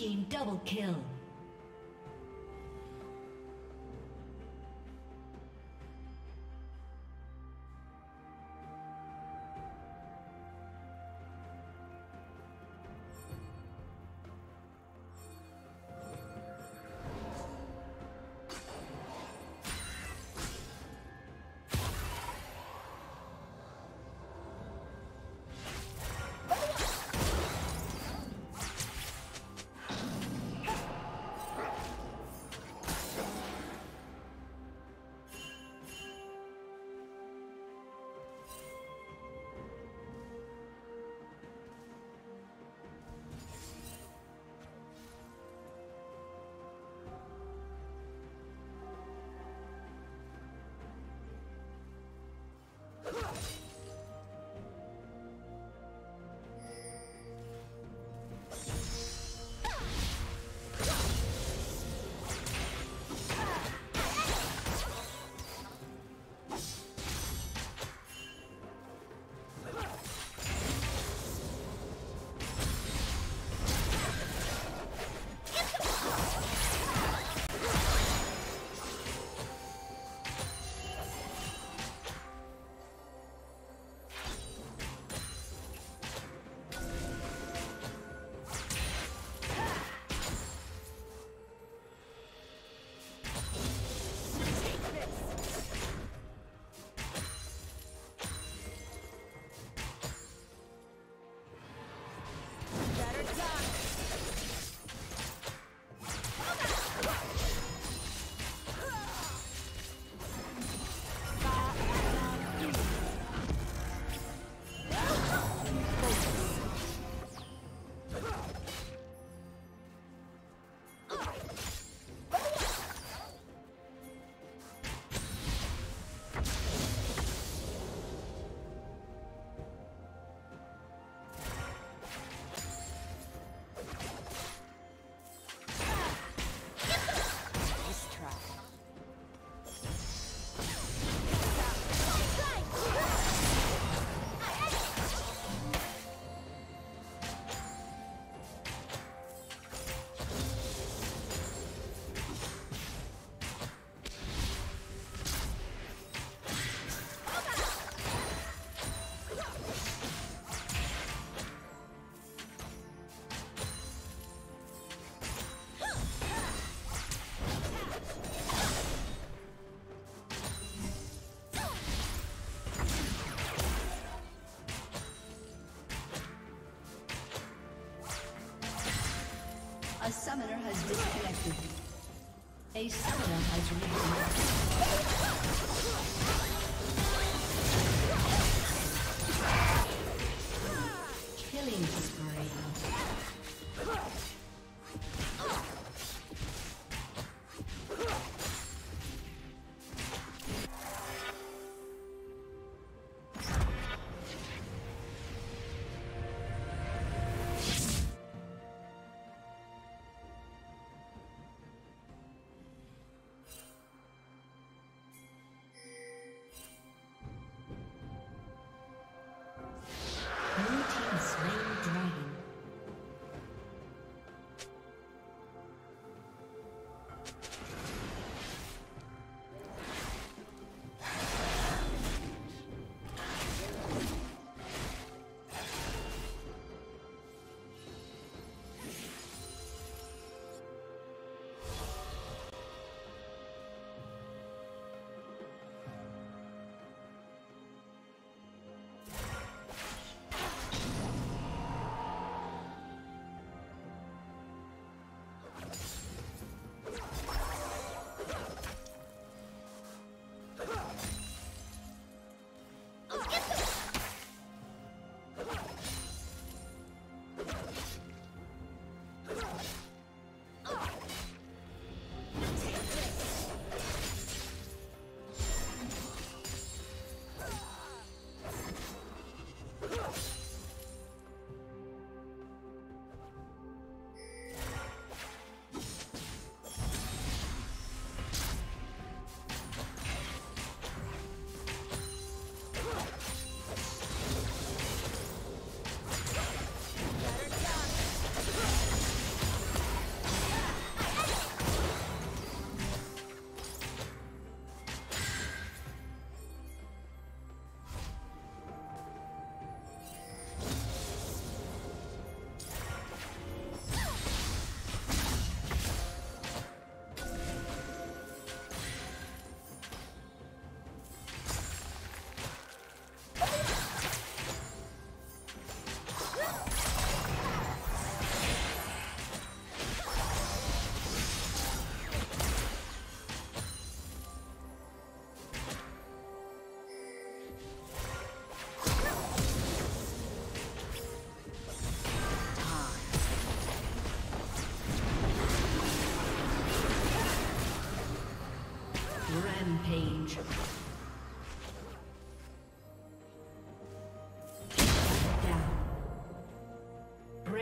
team double kill. A summoner has disconnected. A summoner has reconnected. Killing spree.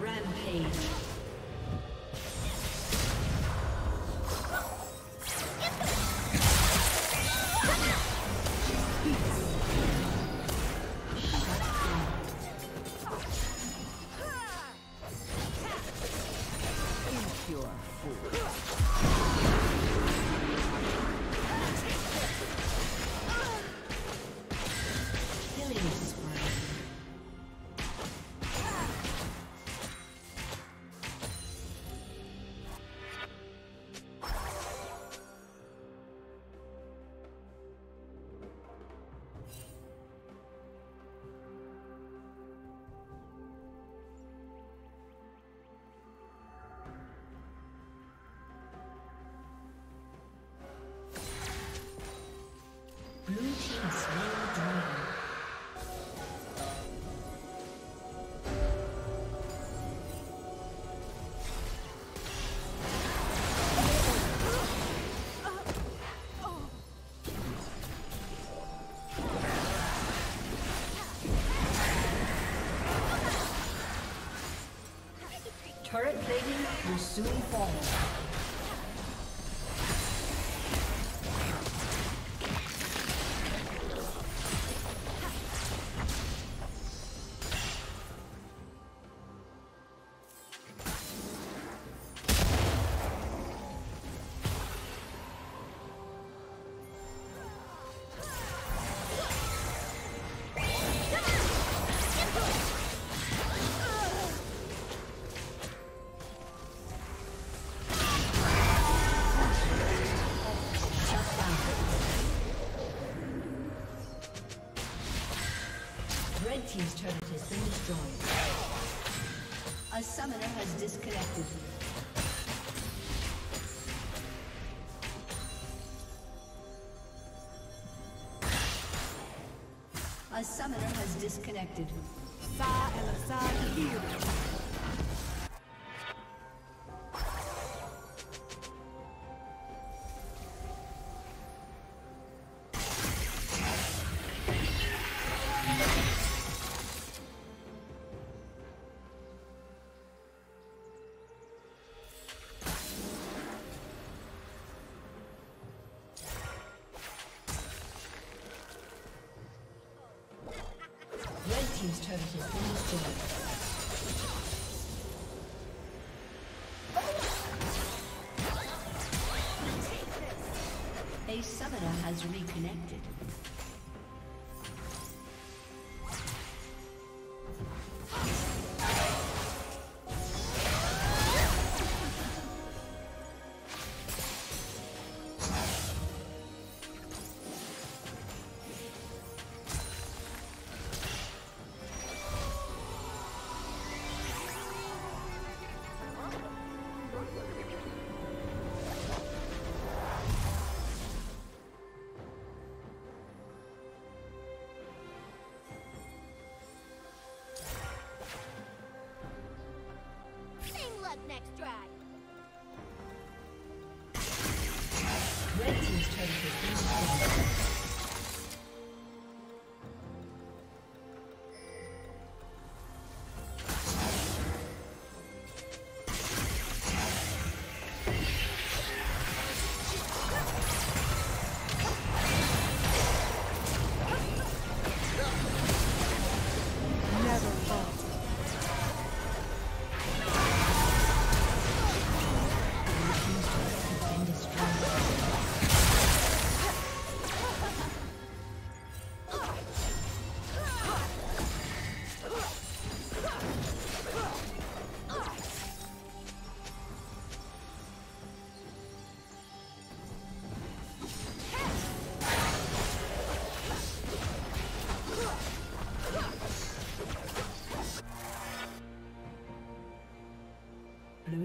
Rampage. Turret plating will soon fall. Red Team's turret has been destroyed. A summoner has disconnected. A summoner has disconnected. Sa Elazar here. Team's turret has been destroyed. A summoner has reconnected. Next try. Red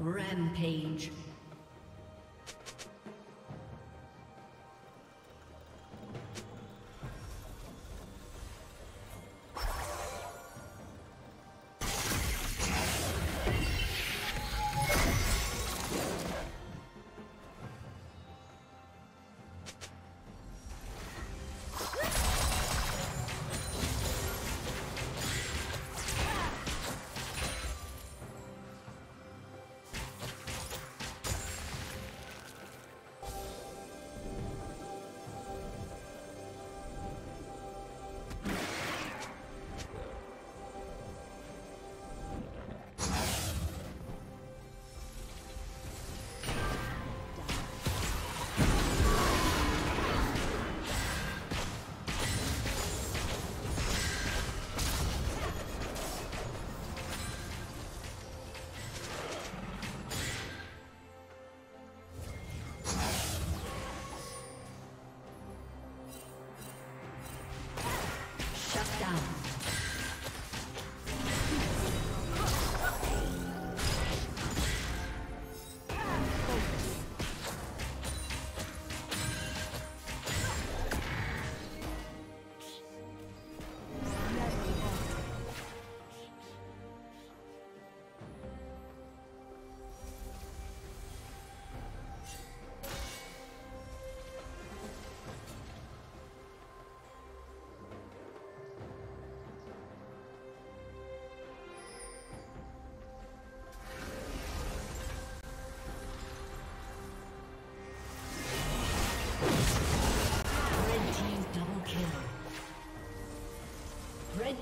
Rampage.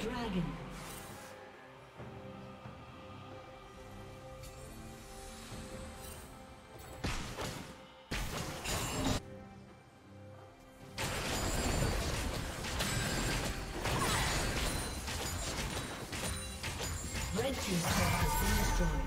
Dragon. Red team's turret has been destroyed.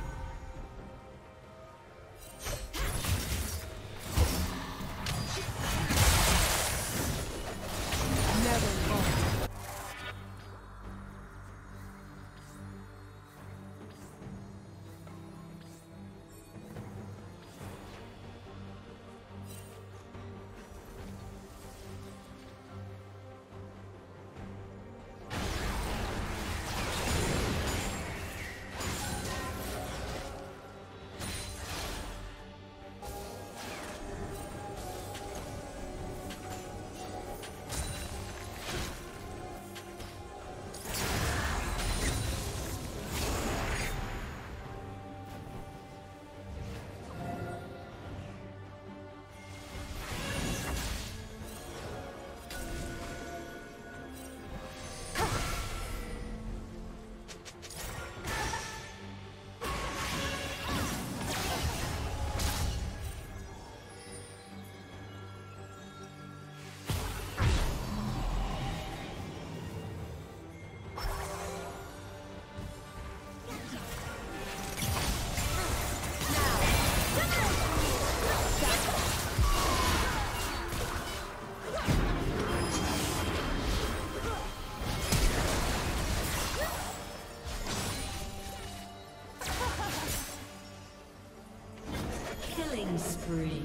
Killing spree.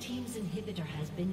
Team's inhibitor has been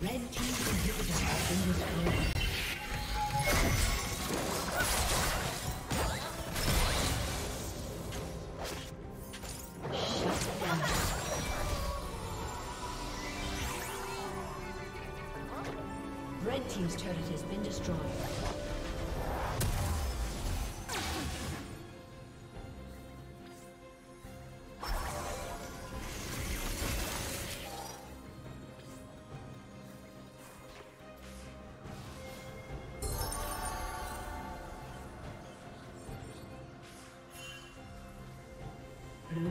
Red team's inhibitor has been destroyed. Team's turret has been destroyed. Blue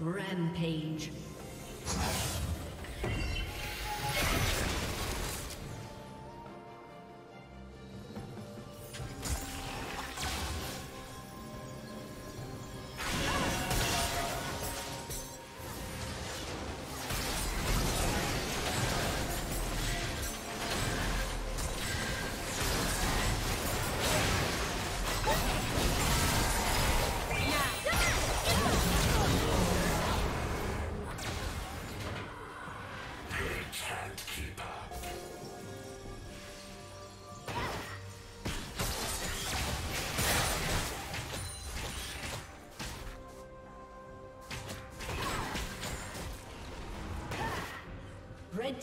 Rampage. Red